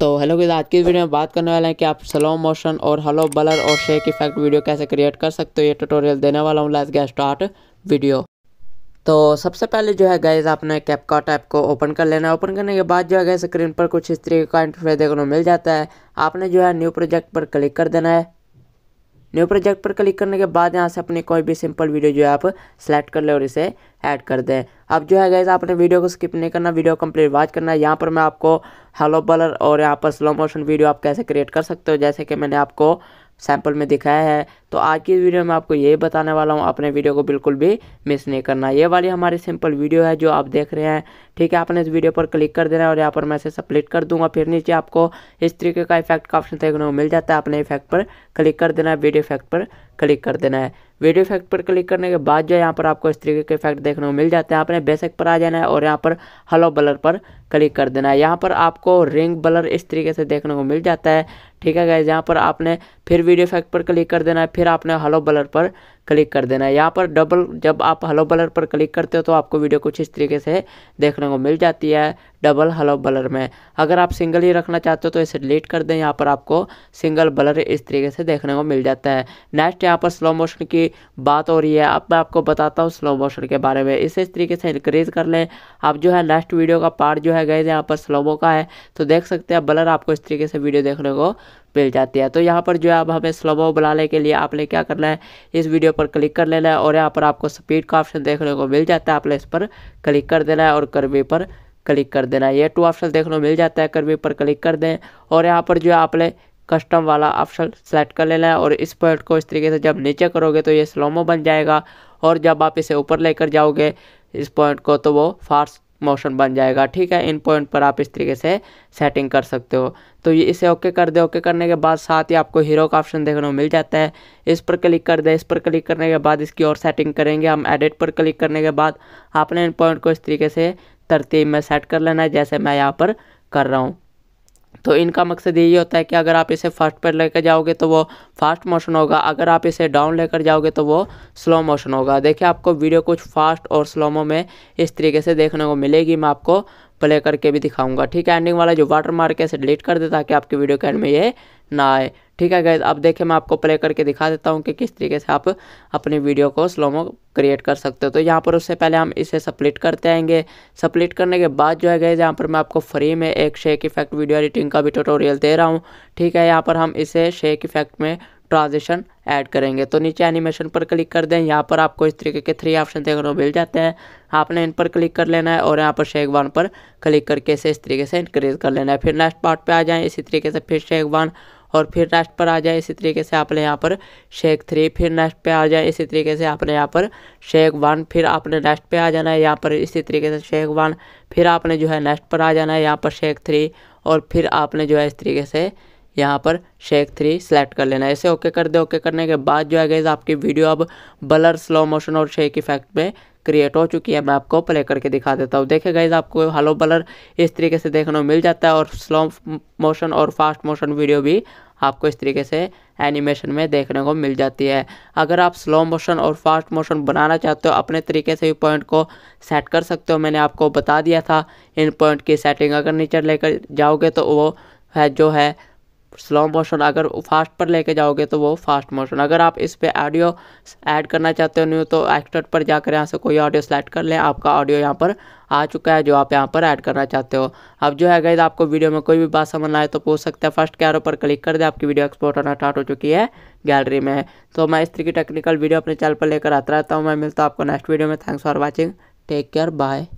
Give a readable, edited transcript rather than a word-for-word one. तो hello guys, आज की वीडियो में बात करने वाले हैं कि आप स्लो मोशन और हेलो ब्लर और शेक इफेक्ट वीडियो कैसे क्रिएट कर सकते हो। ये ट्यूटोरियल देने वाला हूँ। Let's get start video. तो सबसे पहले जो है गाइस, आपने कैपकट ऐप को ओपन कर लेना है। ओपन करने के बाद जो है गाइस, स्क्रीन पर कुछ इस तरीके का इंटरफेस देखने को मिल जाता है। आपने जो है न्यू प्रोजेक्ट पर क्लिक कर देना है। न्यू प्रोजेक्ट पर क्लिक करने के बाद यहाँ से अपनी कोई भी सिंपल वीडियो जो है आप सेलेक्ट कर लें और इसे ऐड कर दें। अब जो है गाइस, आपने वीडियो को स्किप नहीं करना, वीडियो कंप्लीट वॉच करना है। यहाँ पर मैं आपको हेलो ब्लर और यहाँ पर स्लो मोशन वीडियो आप कैसे क्रिएट कर सकते हो, जैसे कि मैंने आपको सैंपल में दिखाया है। तो आज की वीडियो में आपको यही बताने वाला हूँ। आपने वीडियो को बिल्कुल भी मिस नहीं करना। ये वाली हमारी सिंपल वीडियो है जो आप देख रहे हैं, ठीक है। आपने इस वीडियो पर क्लिक कर देना है और यहाँ पर मैं इसे स्प्लिट कर दूंगा। फिर नीचे आपको इस तरीके का इफेक्ट का ऑप्शन देखने को मिल जाता है। आपने इफेक्ट पर क्लिक कर देना है, वीडियो इफेक्ट पर क्लिक कर देना है। वीडियो इफेक्ट पर क्लिक करने के बाद जो है यहाँ पर आपको इस तरीके के इफेक्ट देखने को मिल जाते हैं। आपने बेसिक पर आ जाना है और यहाँ पर हेलो ब्लर पर क्लिक कर देना है। यहाँ पर आपको रिंग ब्लर इस तरीके से देखने को मिल जाता है, ठीक है गाइस। यहाँ पर आपने फिर वीडियो इफेक्ट पर क्लिक कर देना है, फिर आपने हेलो ब्लर पर क्लिक कर देना है। यहाँ पर डबल जब आप हेलो ब्लर पर क्लिक करते हो तो आपको वीडियो कुछ इस तरीके से देखने को मिल जाती है डबल हेलो ब्लर में। अगर आप सिंगल ही रखना चाहते हो तो इसे डिलीट कर दें। यहाँ पर आपको सिंगल ब्लर इस तरीके से देखने को मिल जाता है। नेक्स्ट यहाँ पर स्लो मोशन की बात हो रही है। अब मैं आपको बताता हूँ स्लो मोशन के बारे में। इसे इस तरीके से इंक्रीज कर लें। आप जो है नेक्स्ट वीडियो का पार्ट जो है गाइस यहाँ पर स्लोमो का है, तो देख सकते हैं ब्लर आपको इस तरीके से वीडियो देखने को मिल जाती है। तो यहाँ पर जो है अब हमें स्लोमो बुलाने के लिए आपने क्या करना है, इस वीडियो पर क्लिक कर लेना है और यहाँ पर आपको स्पीड का ऑप्शन देखने को मिल जाता है। आपने इस पर क्लिक कर देना है और कर्वी पर क्लिक कर देना है। ये टू ऑप्शन देखने को मिल जाता है। कर्वी पर क्लिक कर दें और यहाँ पर जो है आपने कस्टम वाला ऑप्शन सेलेक्ट कर लेना है और इस पॉइंट को इस तरीके से जब नीचे करोगे तो ये स्लोमो बन जाएगा और जब आप इसे ऊपर लेकर जाओगे इस पॉइंट को तो वो फास्ट मोशन बन जाएगा, ठीक है। इन पॉइंट पर आप इस तरीके से सेटिंग कर सकते हो। तो ये इसे ओके कर दे। ओके करने के बाद साथ ही आपको हीरो का ऑप्शन देखने को मिल जाता है। इस पर क्लिक कर दे। इस पर क्लिक करने के बाद इसकी और सेटिंग करेंगे हम। एडिट पर क्लिक करने के बाद आपने इन पॉइंट को इस तरीके से तरतीब में सेट कर लेना है, जैसे मैं यहाँ पर कर रहा हूँ। तो इनका मकसद यही होता है कि अगर आप इसे फास्ट पर लेकर जाओगे तो वो फास्ट मोशन होगा, अगर आप इसे डाउन लेकर जाओगे तो वो स्लो मोशन होगा। देखिए आपको वीडियो कुछ फास्ट और स्लोमो में इस तरीके से देखने को मिलेगी। मैं आपको प्ले करके भी दिखाऊंगा, ठीक है। एंडिंग वाला जो वाटर मार्क है इसे डिलीट कर दे ताकि आपकी वीडियो के एंड में ये ना आए, ठीक है गाइस। अब देखिए मैं आपको प्ले करके दिखा देता हूँ कि किस तरीके से आप अपनी वीडियो को स्लोमो क्रिएट कर सकते हो। तो यहाँ पर उससे पहले हम इसे स्प्लिट करते आएंगे। स्प्लिट करने के बाद जो है गाइस, यहाँ पर मैं आपको फ्री में एक शेक इफेक्ट वीडियो एडिटिंग का भी ट्यूटोरियल दे रहा हूँ, ठीक है। यहाँ पर हम इसे शेक इफेक्ट में ट्रांजिशन ऐड करेंगे। तो नीचे एनिमेशन पर क्लिक कर दें। यहाँ पर आपको इस तरीके के थ्री ऑप्शन देखने को मिल जाते हैं। आपने इन पर क्लिक कर लेना है और यहाँ पर शेक वन पर क्लिक करके इसे इस तरीके से इंक्रीज कर लेना है। फिर नेक्स्ट पार्ट पे आ जाएं, इसी तरीके से फिर शेक वन और फिर नेक्स्ट पर आ जाए, इसी तरीके से आपने यहाँ पर शेक थ्री, फिर नेक्स्ट पे आ जाए, इसी तरीके से आपने यहाँ पर शेक वन, फिर आपने नेक्स्ट पे आ जाना है यहाँ पर इसी तरीके से शेक वन, फिर आपने जो है नेक्स्ट पर आ जाना है यहाँ पर शेक थ्री और फिर आपने जो है इस तरीके से यहाँ पर शेक थ्री सेलेक्ट कर लेना है। इसे ओके कर दे। ओके करने के बाद जो है गाइस, आपकी वीडियो अब ब्लर, स्लो मोशन और शेक इफेक्ट में क्रिएट हो चुकी है। मैं आपको प्ले करके दिखा देता हूँ। देखिए गाइस, आपको हेलो ब्लर इस तरीके से देखने को मिल जाता है और स्लो मोशन और फास्ट मोशन वीडियो भी आपको इस तरीके से एनिमेशन में देखने को मिल जाती है। अगर आप स्लो मोशन और फास्ट मोशन बनाना चाहते हो अपने तरीके से भी पॉइंट को सेट कर सकते हो। मैंने आपको बता दिया था इन पॉइंट की सेटिंग। अगर नीचे लेकर जाओगे तो वो है जो है स्लो मोशन, अगर फास्ट पर लेके जाओगे तो वो फास्ट मोशन। अगर आप इस पर ऑडियो ऐड करना चाहते हो न्यू, तो एक्सटर्ट पर जाकर यहाँ से कोई ऑडियो सेलेक्ट कर लें। आपका ऑडियो यहाँ पर आ चुका है जो आप यहाँ पर ऐड करना चाहते हो। अब जो है गाइस, आपको वीडियो में कोई भी बात समझ आए तो पूछ सकते हैं। फर्स्ट कैरो पर क्लिक कर दे। आपकी वीडियो एक्सपोर्ट होना स्टार्ट हो चुकी है गैलरी में। तो मैं इस तरह की टेक्निकल वीडियो अपने चैनल पर लेकर आता रहता हूँ। मैं मिलता हूँ आपको नेक्स्ट वीडियो में। Thanks for watching, take care, bye.